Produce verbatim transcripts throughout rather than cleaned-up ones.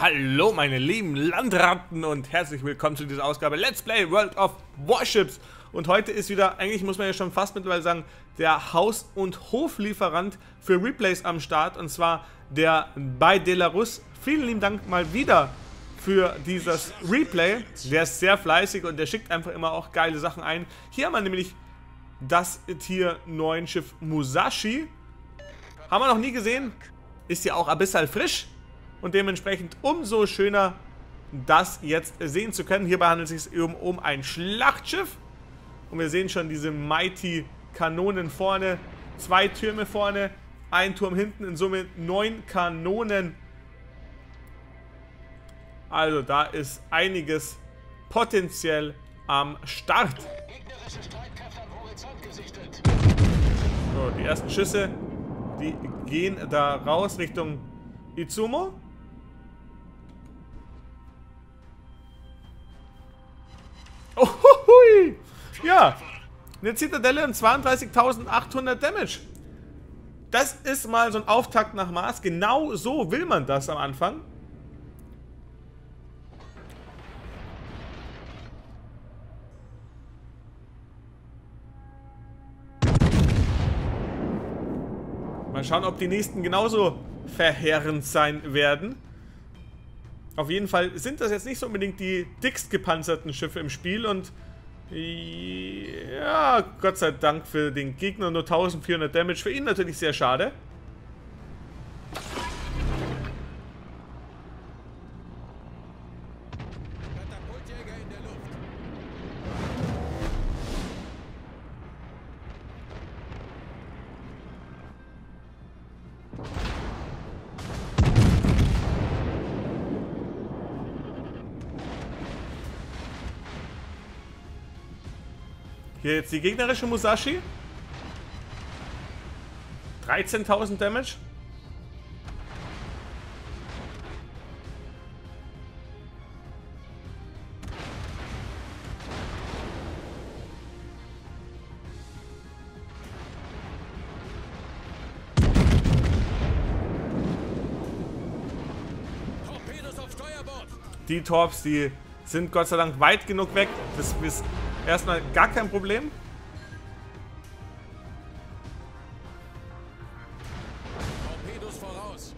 Hallo meine lieben Landratten und herzlich willkommen zu dieser Ausgabe Let's Play World of Warships. Und heute ist wieder, eigentlich muss man ja schon fast mittlerweile sagen, der Haus- und Hoflieferant für Replays am Start. Und zwar der bei Delarus. Vielen lieben Dank mal wieder für dieses Replay. Der ist sehr fleißig und der schickt einfach immer auch geile Sachen ein. Hier haben wir nämlich das Tier neun Schiff Musashi. Haben wir noch nie gesehen. Ist ja auch abyssal frisch. Und dementsprechend umso schöner, das jetzt sehen zu können. Hierbei handelt es sich um, um ein Schlachtschiff. Und wir sehen schon diese mighty Kanonen vorne. Zwei Türme vorne, ein Turm hinten. In Summe neun Kanonen. Also da ist einiges potenziell am Start. So, die ersten Schüsse, die gehen da raus Richtung Izumo. Oh, hui. Ja, eine Zitadelle und zweiunddreißigtausendachthundert Damage. Das ist mal so ein Auftakt nach Maß. Genau so will man das am Anfang. Mal schauen, ob die nächsten genauso verheerend sein werden. Auf jeden Fall sind das jetzt nicht so unbedingt die dickst gepanzerten Schiffe im Spiel und ja, Gott sei Dank für den Gegner nur eintausendvierhundert Damage. Für ihn natürlich sehr schade. Hier jetzt die gegnerische Musashi. dreizehntausend Damage. Torpedos auf Steuerbord. Die Torps, die sind Gott sei Dank weit genug weg. Das ist erstmal gar kein Problem. Torpedos voraus.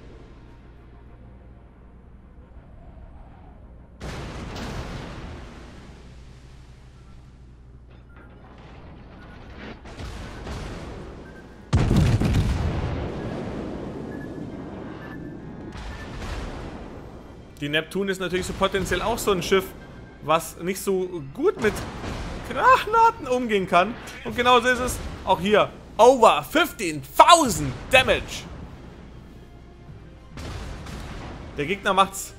Die Neptune ist natürlich so potenziell auch so ein Schiff, was nicht so gut mit Granaten umgehen kann. Und genauso ist es auch hier. Over fünfzehntausend Damage. Der Gegner macht's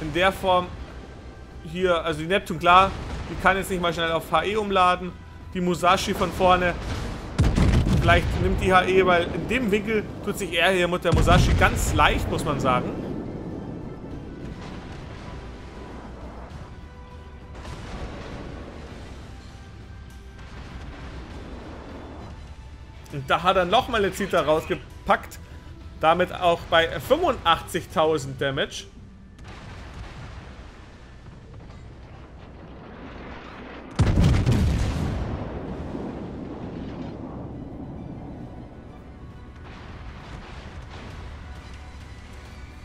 in der Form hier. Also die Neptune, klar, die kann jetzt nicht mal schnell auf H E umladen. Die Musashi von vorne. Vielleicht nimmt die H E, weil in dem Winkel tut sich er hier mit der Musashi ganz leicht, muss man sagen. Und da hat er nochmal eine Zita rausgepackt. Damit auch bei fünfundachtzigtausend Damage.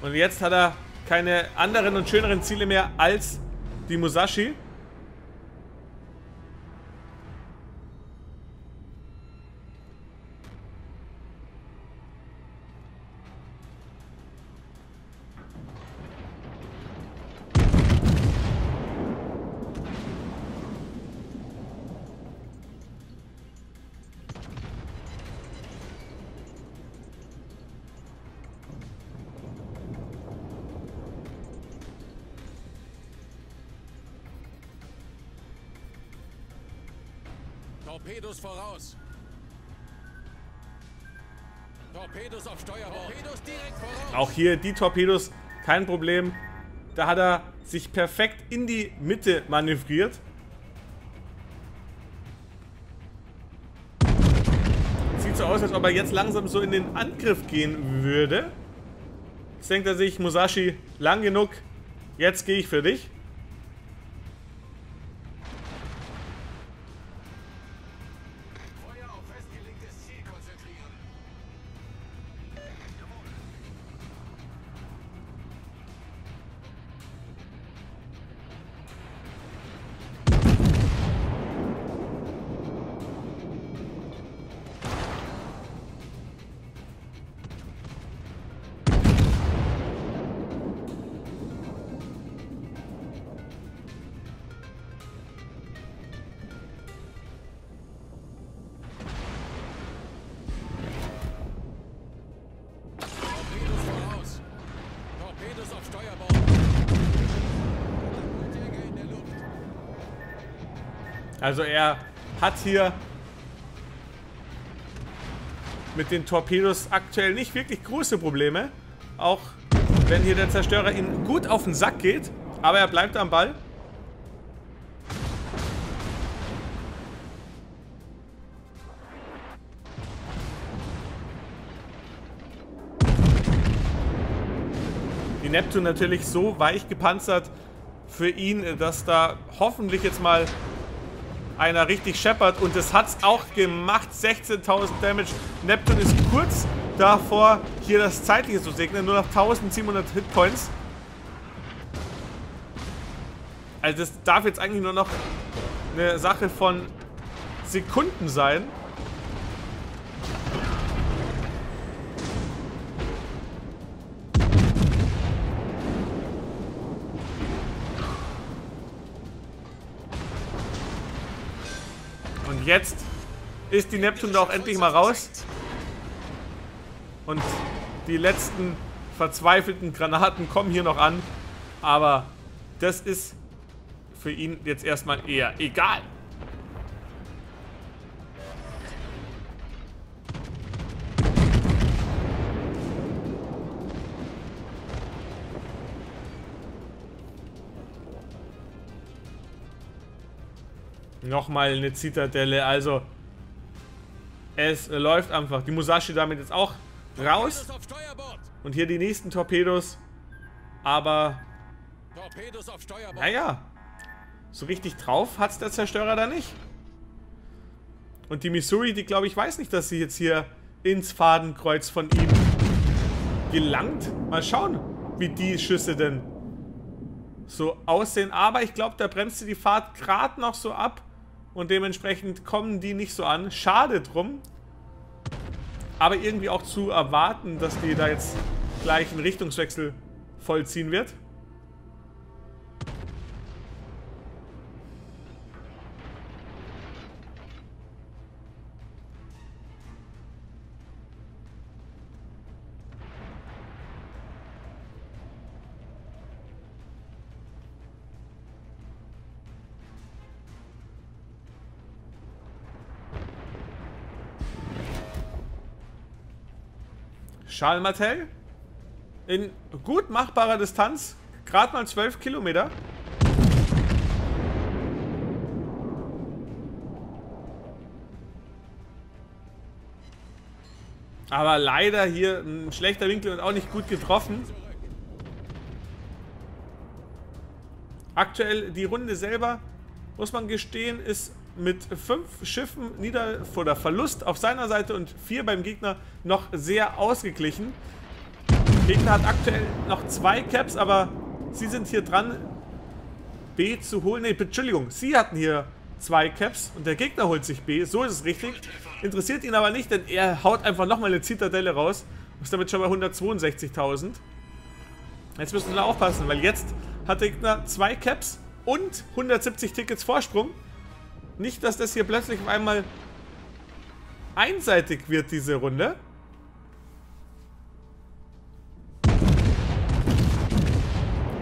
Und jetzt hat er keine anderen und schöneren Ziele mehr als die Musashi. Torpedos voraus. Torpedos auf Steuerbord. Torpedos direkt voraus. Auch hier die Torpedos, kein Problem. Da hat er sich perfekt in die Mitte manövriert. Sieht so aus, als ob er jetzt langsam so in den Angriff gehen würde. Jetzt denkt er sich, Musashi, lang genug, jetzt gehe ich für dich. Also er hat hier mit den Torpedos aktuell nicht wirklich große Probleme. Auch wenn hier der Zerstörer ihn gut auf den Sack geht. Aber er bleibt am Ball. Die Neptune natürlich so weich gepanzert für ihn, dass da hoffentlich jetzt mal einer richtig scheppert, und das hat's auch gemacht. sechzehntausend Damage. Neptune ist kurz davor, hier das Zeitliche zu segnen. Nur noch tausendsiebenhundert Hitpoints. Also das darf jetzt eigentlich nur noch eine Sache von Sekunden sein. Jetzt ist die Neptune da auch endlich mal raus. Und die letzten verzweifelten Granaten kommen hier noch an. Aber das ist für ihn jetzt erstmal eher egal. Nochmal eine Zitadelle, also es läuft einfach. Die Musashi damit jetzt auch raus. Und hier die nächsten Torpedos. Aber naja, so richtig drauf hat es der Zerstörer da nicht. Und die Missouri, die glaube ich weiß nicht, dass sie jetzt hier ins Fadenkreuz von ihm gelangt. Mal schauen, wie die Schüsse denn so aussehen. Aber ich glaube, da bremst sie die Fahrt gerade noch so ab. Und dementsprechend kommen die nicht so an. Schade drum. Aber irgendwie auch zu erwarten, dass die da jetzt gleich einen Richtungswechsel vollziehen wird. Charles Martel in gut machbarer Distanz, gerade mal zwölf Kilometer. Aber leider hier ein schlechter Winkel und auch nicht gut getroffen. Aktuell die Runde selber, muss man gestehen, ist mit fünf Schiffen nieder vor der Verlust auf seiner Seite und vier beim Gegner noch sehr ausgeglichen. Der Gegner hat aktuell noch zwei Caps, aber sie sind hier dran, B zu holen. Ne, Entschuldigung, sie hatten hier zwei Caps und der Gegner holt sich B, so ist es richtig. Interessiert ihn aber nicht, denn er haut einfach nochmal eine Zitadelle raus. Ist damit schon bei hundertzweiundsechzigtausend. Jetzt müssen wir aufpassen, weil jetzt hat der Gegner zwei Caps und hundertsiebzig Tickets Vorsprung. Nicht, dass das hier plötzlich auf einmal einseitig wird, diese Runde.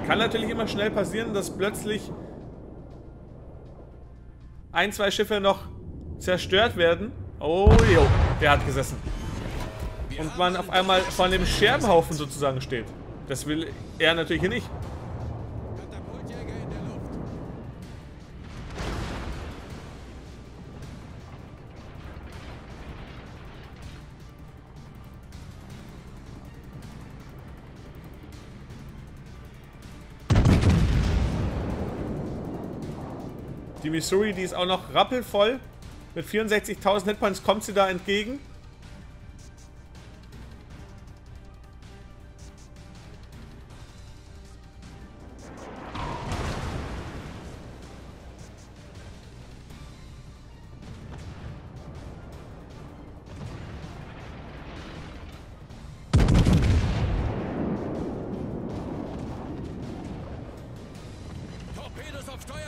Kann natürlich immer schnell passieren, dass plötzlich ein, zwei Schiffe noch zerstört werden. Oh jo, der hat gesessen. Und man auf einmal vor dem Scherbenhaufen sozusagen steht. Das will er natürlich hier nicht. Die Missouri, die ist auch noch rappelvoll. Mit vierundsechzigtausend Hitpoints kommt sie da entgegen.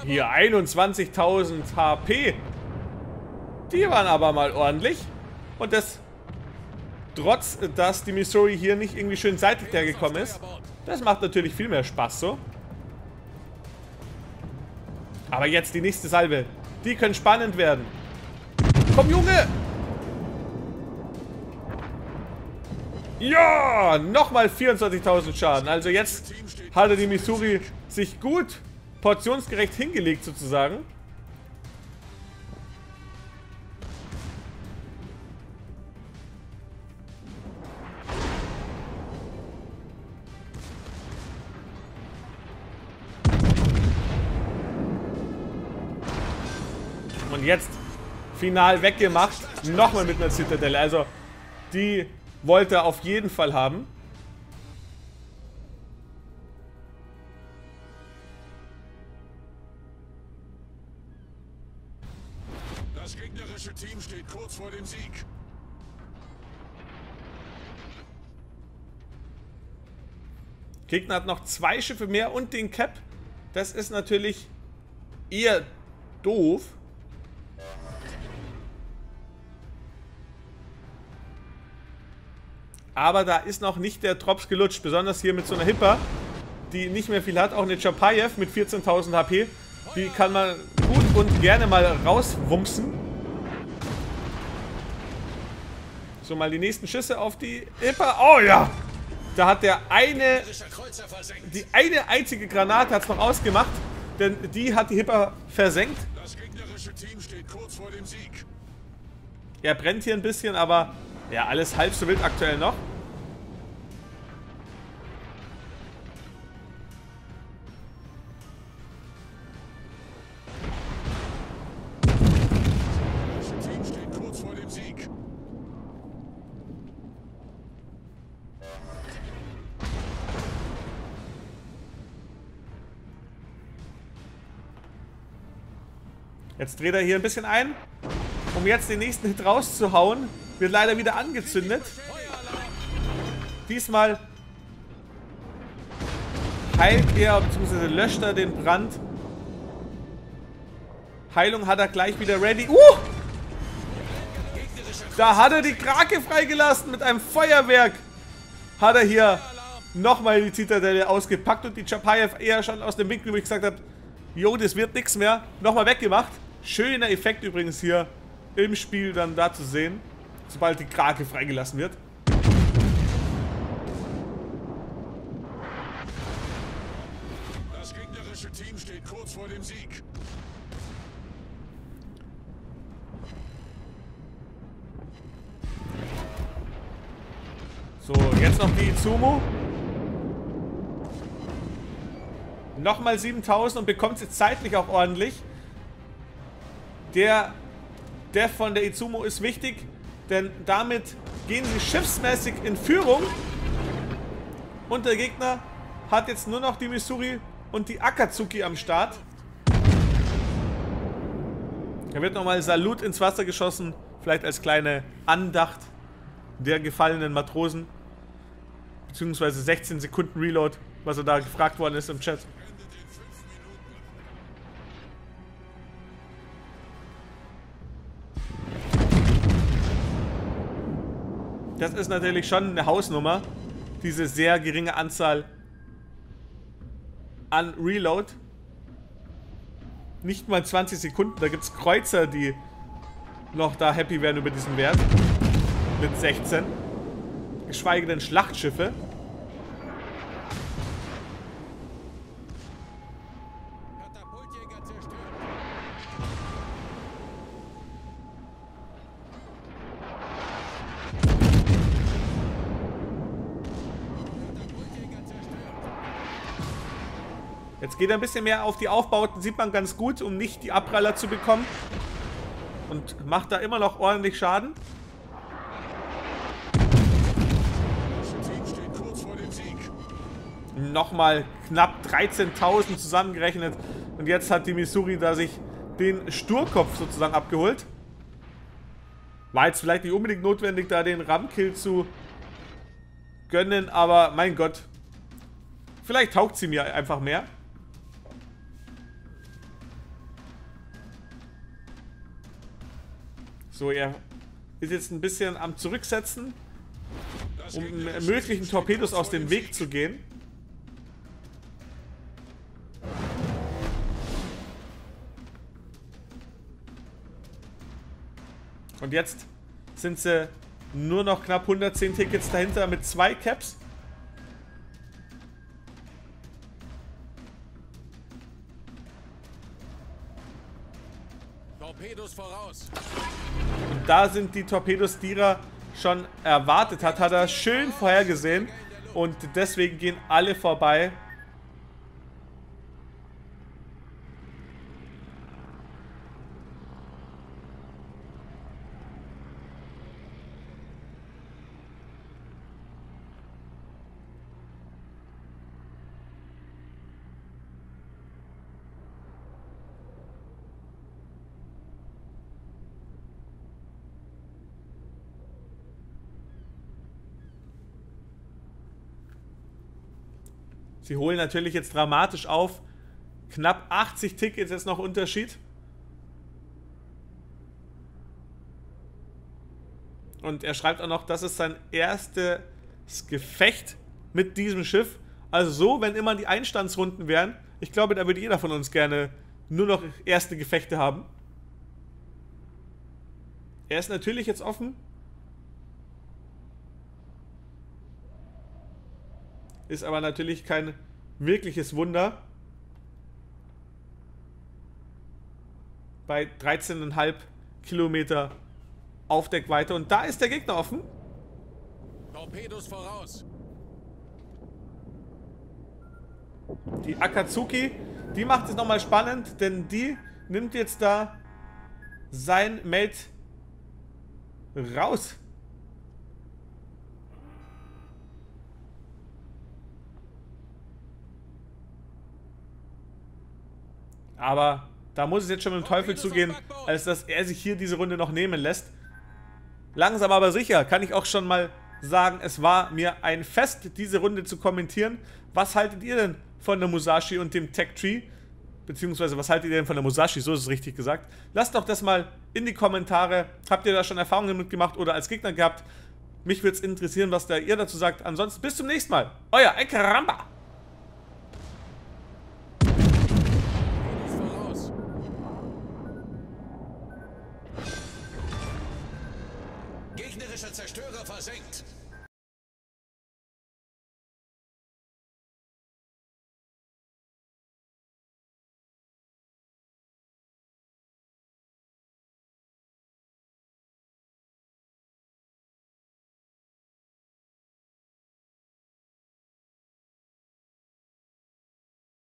Hier einundzwanzigtausend H P. Die waren aber mal ordentlich. Und das, trotz dass die Missouri hier nicht irgendwie schön seitlich hergekommen ist. Das macht natürlich viel mehr Spaß so. Aber jetzt die nächste Salve. Die können spannend werden. Komm, Junge! Ja! Nochmal vierundzwanzigtausend Schaden. Also jetzt hatte die Missouri sich gut portionsgerecht hingelegt sozusagen. Und jetzt final weggemacht. Nochmal mit einer Zitadelle. Also die wollte er auf jeden Fall haben. Team steht kurz vor dem Sieg. Gegner hat noch zwei Schiffe mehr und den Cap. Das ist natürlich eher doof. Aber da ist noch nicht der Drops gelutscht. Besonders hier mit so einer Hipper, die nicht mehr viel hat. Auch eine Chapayev mit vierzehntausend H P. Die kann man gut und gerne mal rauswumsen. So, mal die nächsten Schüsse auf die Hipper. Oh ja! Da hat der eine... Die eine einzige Granate hat es noch ausgemacht. Denn die hat die Hipper versenkt. Das gegnerische Team steht kurz vor dem Sieg. Er brennt hier ein bisschen, aber... Ja, alles halb so wild aktuell noch. Jetzt dreht er hier ein bisschen ein, um jetzt den nächsten Hit rauszuhauen. Wird leider wieder angezündet. Diesmal heilt er, bzw. löscht er den Brand. Heilung hat er gleich wieder ready. Uh! Da hat er die Krake freigelassen mit einem Feuerwerk. Hat er hier nochmal die Zitadelle ausgepackt und die Chapayev eher schon aus dem Winkel, wo ich gesagt habe, jo, das wird nichts mehr. Nochmal weggemacht. Schöner Effekt übrigens hier im Spiel dann da zu sehen, sobald die Krake freigelassen wird. Das gegnerische Team steht kurz vor dem Sieg. So, jetzt noch die Izumo. Nochmal siebentausend und bekommt es jetzt zeitlich auch ordentlich. Der Death von der Izumo ist wichtig, denn damit gehen sie schiffsmäßig in Führung. Und der Gegner hat jetzt nur noch die Missouri und die Akatsuki am Start. Da wird nochmal Salut ins Wasser geschossen, vielleicht als kleine Andacht der gefallenen Matrosen. Beziehungsweise sechzehn Sekunden Reload, was er da gefragt worden ist im Chat. Das ist natürlich schon eine Hausnummer, diese sehr geringe Anzahl an Reload. Nicht mal zwanzig Sekunden, da gibt es Kreuzer, die noch da happy werden über diesen Wert. Mit sechzehn. Geschweige denn Schlachtschiffe. Jetzt geht er ein bisschen mehr auf die Aufbauten, sieht man ganz gut, um nicht die Abpraller zu bekommen. Und macht da immer noch ordentlich Schaden. Nochmal knapp dreizehntausend zusammengerechnet. Und jetzt hat die Missouri da sich den Sturkopf sozusagen abgeholt. War jetzt vielleicht nicht unbedingt notwendig, da den Ram-Kill zu gönnen, aber mein Gott. Vielleicht taugt sie mir einfach mehr. So, er ist jetzt ein bisschen am Zurücksetzen, um möglichen Torpedos aus dem Weg zu gehen. Und jetzt sind sie nur noch knapp hundertzehn Tickets dahinter mit zwei Caps. Torpedos voraus. Und da sind die Torpedos, die er schon erwartet hat, hat er schön vorhergesehen. Und deswegen gehen alle vorbei. Sie holen natürlich jetzt dramatisch auf. Knapp achtzig Tickets jetzt noch Unterschied. Und er schreibt auch noch, das ist sein erstes Gefecht mit diesem Schiff. Also so, wenn immer die Einstandsrunden wären. Ich glaube, da würde jeder von uns gerne nur noch erste Gefechte haben. Er ist natürlich jetzt offen. Ist aber natürlich kein wirkliches Wunder. Bei dreizehn Komma fünf Kilometer auf Deckweite. Und da ist der Gegner offen. Torpedos voraus. Die Akatsuki, die macht es nochmal spannend, denn die nimmt jetzt da sein Mate raus. Aber da muss es jetzt schon mit dem Teufel zugehen, als dass er sich hier diese Runde noch nehmen lässt. Langsam aber sicher kann ich auch schon mal sagen, es war mir ein Fest, diese Runde zu kommentieren. Was haltet ihr denn von der Musashi und dem Tech Tree? Beziehungsweise, was haltet ihr denn von der Musashi? So ist es richtig gesagt. Lasst doch das mal in die Kommentare. Habt ihr da schon Erfahrungen mitgemacht oder als Gegner gehabt? Mich würde es interessieren, was da ihr dazu sagt. Ansonsten bis zum nächsten Mal. Euer EiKaRRRamba. Zerstörer versenkt.